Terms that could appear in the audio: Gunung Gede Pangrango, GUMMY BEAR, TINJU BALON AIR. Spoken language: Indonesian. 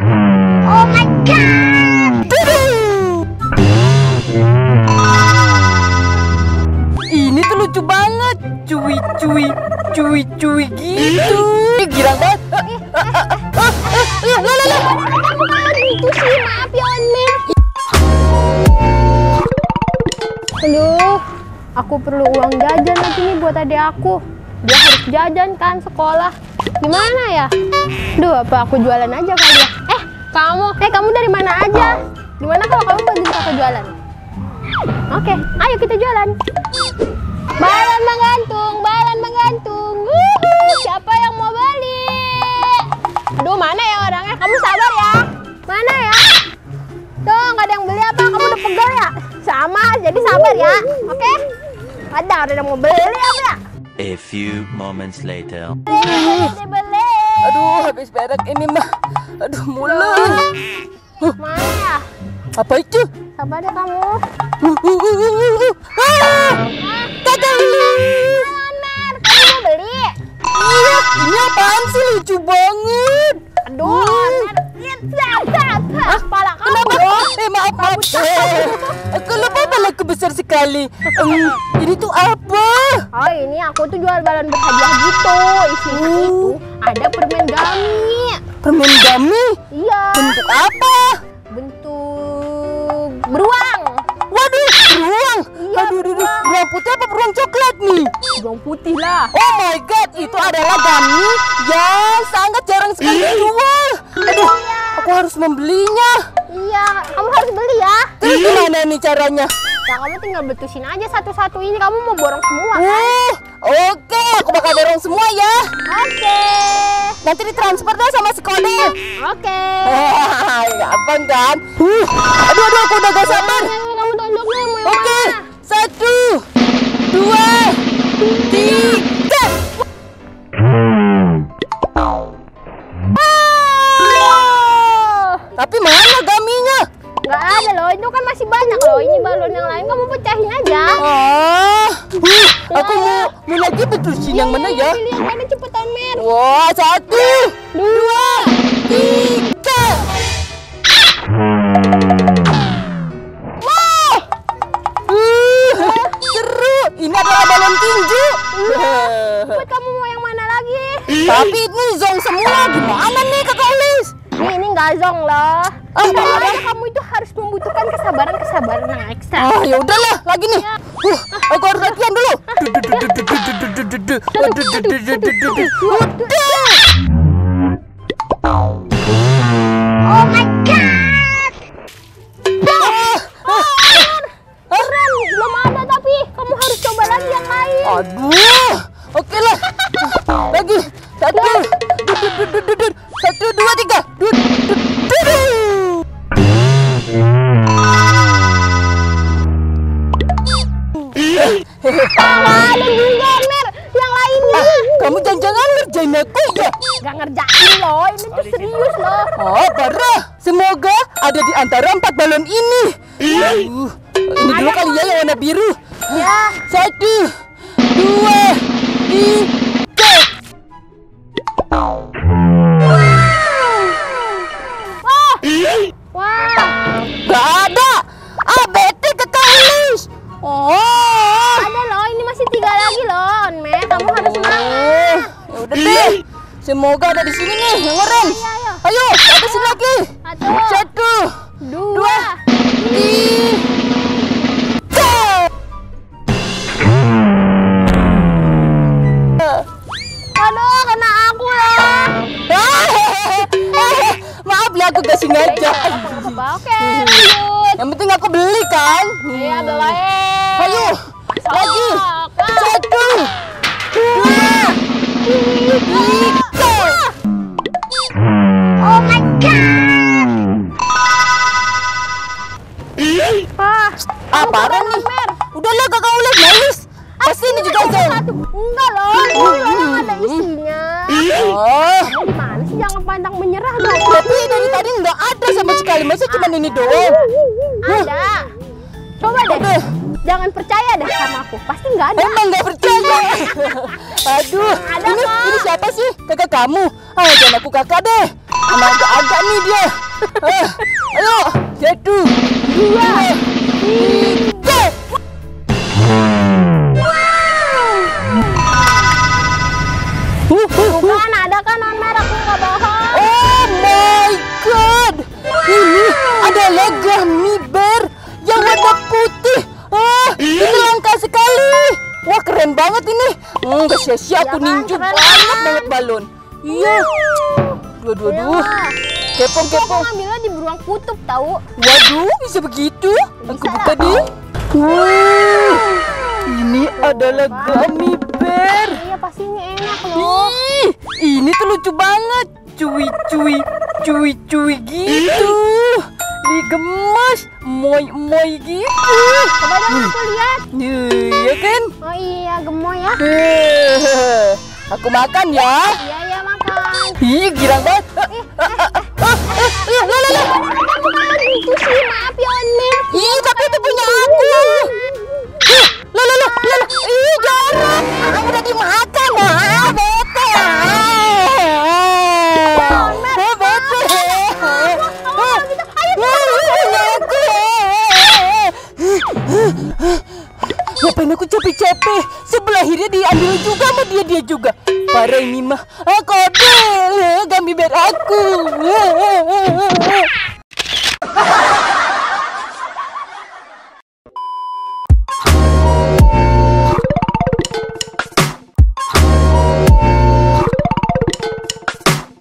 Oh my god. Ini tuh lucu banget. Cuy gitu. Girang banget. Itu sih, maaf ya Onmin. Aduh, aku perlu uang jajan lagi nih buat adik aku. Dia harus jajan kan sekolah. Gimana ya? Duh, apa aku jualan aja kali ya? Kamu dari mana aja? Gimana kalau kamu bantu kakak jualan? Oke, ayo kita jualan. Balan menggantung, balan menggantung. Wuhu, siapa yang mau beli? Aduh, mana ya orangnya? Kamu sabar ya. Mana ya? Tuh, nggak ada yang beli apa? Kamu udah pegel ya? Sama, jadi sabar ya. Oke? Ada yang mau beli apa ya? A few moments later. Beli. Aduh, habis berak ini mah. Aduh, mulut. Mana ya? Apa itu? Sabar ya kamu. Tadang. Mer, kamu mau beli? Iya, ini apaan sih? Lucu banget. Aduh, kepala kamu. Maaf. Aku lupa balonku besar sekali. Ini tuh apa? Oh, ini aku tuh jual balon berhadiah gitu. Isinya itu ada permen gummy. Permen gummy? Iya. Bentuk apa? Bentuk beruang. Waduh, beruang. Iya, beruang putih apa beruang coklat nih? Beruang putih lah. Oh my god, itu adalah gummy yang sangat jarang sekali dijual. Aduh, aku harus membelinya. Iya, kamu harus beli ya. Terus gimana nih caranya? Ya, kamu tinggal betusin aja satu-satu ini. Kamu mau borong semua kan? Oke, aku bakal borong semua ya. Oke. Nanti ditransfer deh sama si Kode. Oke. Gampang kan? Aduh, aku udah gak sabar. Kamu tunjuk nih mau yang mana? 1, 2, 3. Tapi mana gaminya? Nggak ada loh, itu kan masih banyak loh. Ini balon yang lain, kamu pecahin aja. Aku mau lagi betusin yang mana ya? Pilih yang mana cepetan, Mer. Wah, 1, 2, 3. Wow, seru. Ini adalah balon tinju. Buat kamu mau yang mana lagi? Tapi ini zong semua, gimana nih Kakak Olis? Ini nggak zong loh. Kamu itu harus membutuhkan kesabaran yang ekstra. Ya udahlah, lagi nih. Aku harus latihan dulu. Oh my god. Keren, belum ada tapi kamu harus coba lagi yang lain. Aduh, oke lah. Lagi 1, 2, 3. Ada juga Mer yang lainnya. Kamu jangan ngerjain aku ya? Gak ngerjain loh, ini tuh serius loh. Parah. Semoga ada di antara 4 balon ini. Ini dulu kali ya yang warna biru. Ya. 1, 2, 3. Wah. Gak ada. ABT ketahuis. Ada loh, ini masih 3 lagi loh, Onmer. Kamu harus semangat. Ya udah deh. Semoga ada di sini nih, yang orange. Ayo, ada sini lagi. 1, 2, 3. Aduh, kena aku ya. Maaf ya, aku gak sengaja. Oke, lanjut. Yang penting aku beli kan? Iya, belain. Ayo, lagi. 1, 2, 3. Oh my god. Apa nih? Udahlah Kakak Ulis, nangis. Pasti ini juga zong. Enggak loh, ini ada isinya. Kamu gimana sih, jangan pantang menyerah dong. Tapi dari tadi nggak ada sama sekali, masa cuma ini doang? Ada. Coba deh. Jangan percaya deh sama aku, pasti nggak ada. Emang nggak percaya? Aduh, ini siapa sih kakak kamu? Jangan aku kakak deh. Amat agak nih dia. Ayo, satu, dua, tiga. Bukan, ada kan non merah, aku nggak bohong. Oh my god, ini adalah gummy bear yang warna putih. Ah, ini langka sekali. Wah, keren banget ini. Nggak sia-sia aku ninju banget balon. Iya. Dua-dua. Kepo. Ngambilnya di beruang kutub tahu. Waduh, bisa begitu? Bisa aku buka di. Wow. Ini adalah gummy bear. Iya, pastinya enak loh. Ini tuh lucu banget. Cuy-cuy gitu. Digemas, moy-moy gitu. Coba dong aku lihat. Iya kan? Oh iya, gemoy ya. Aku makan ya. Iya, makan. Ih, girang banget. Itu sih, maaf ya, Onim. Ih, tapi itu punya aku. Ih, jorok. Aku udah dimakan. Ah, bete. Ngapain aku capek-capek? Sebelah akhirnya diambil juga sama dia juga. Parah ini mah. Aku ambil gummy bear aku.